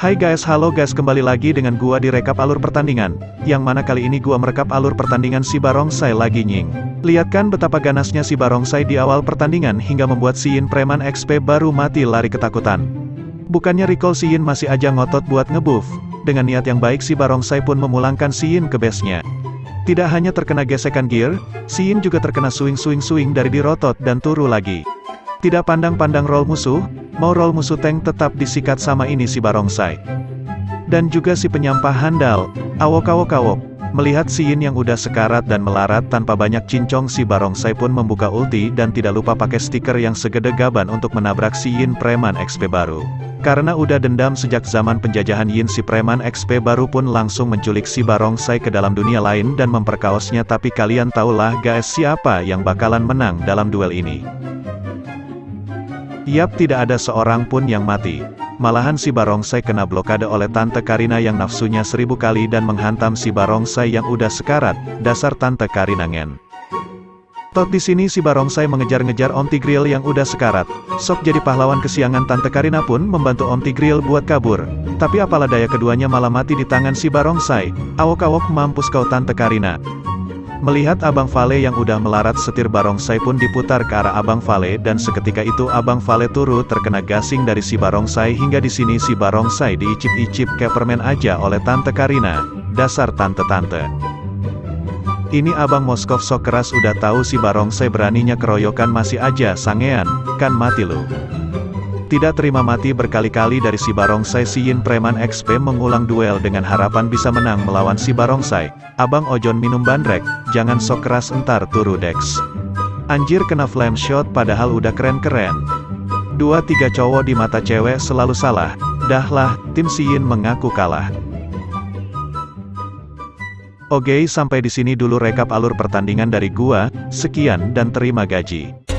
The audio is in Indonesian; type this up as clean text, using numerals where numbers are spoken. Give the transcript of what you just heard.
Hai guys, halo guys, kembali lagi dengan gua di rekap alur pertandingan, yang mana kali ini gua merekap alur pertandingan si Barongsai lagi Yin. Lihat kan betapa ganasnya si Barongsai di awal pertandingan hingga membuat si Yin preman XP baru mati lari ketakutan. Bukannya recall, si Yin masih aja ngotot buat ngebuff. Dengan niat yang baik si Barongsai pun memulangkan si Yin ke base-nya. Tidak hanya terkena gesekan gear, si Yin juga terkena swing dari dirotot dan turu lagi. Tidak pandang-pandang roll musuh, mau roll musuh tank tetap disikat sama ini si Barongsai. Dan juga si penyampah handal, awok. Melihat si Yin yang udah sekarat dan melarat tanpa banyak cincong, si Barongsai pun membuka ulti dan tidak lupa pakai stiker yang segede gaban untuk menabrak si Yin preman XP baru. Karena udah dendam sejak zaman penjajahan Yin, si preman XP baru pun langsung menculik si Barongsai ke dalam dunia lain dan memperkaosnya. Tapi kalian tahulah guys siapa yang bakalan menang dalam duel ini. Yap, tidak ada seorang pun yang mati. Malahan si Barongsai kena blokade oleh Tante Karina yang nafsunya 1000 kali dan menghantam si Barongsai yang udah sekarat. Dasar Tante Karina ngen. Tot di sini si Barongsai mengejar-ngejar Om Tigreal yang udah sekarat. Sok jadi pahlawan kesiangan, Tante Karina pun membantu Om Tigreal buat kabur. Tapi apalah daya keduanya malah mati di tangan si Barongsai. Awok mampus kau Tante Karina. Melihat Abang Vale yang udah melarat, setir Barongsai pun diputar ke arah Abang Vale dan seketika itu Abang Vale turut terkena gasing dari si Barongsai. Hingga di sini si Barongsai diicip-icip kayak permen aja oleh Tante Karina. Dasar tante-tante. Ini Abang Moskov sok keras, udah tahu si Barongsai beraninya keroyokan masih aja sangean, kan mati lu. Tidak terima mati berkali-kali dari si Barongsai, si Yin preman XP mengulang duel dengan harapan bisa menang melawan si Barongsai. Abang Ojon minum bandrek, jangan sok keras entar turu dex. Anjir, kena flame shot padahal udah keren-keren. 2-3 cowok di mata cewek selalu salah. Dahlah, tim si Yin mengaku kalah. Oke, sampai di sini dulu rekap alur pertandingan dari gua. Sekian dan terima gaji.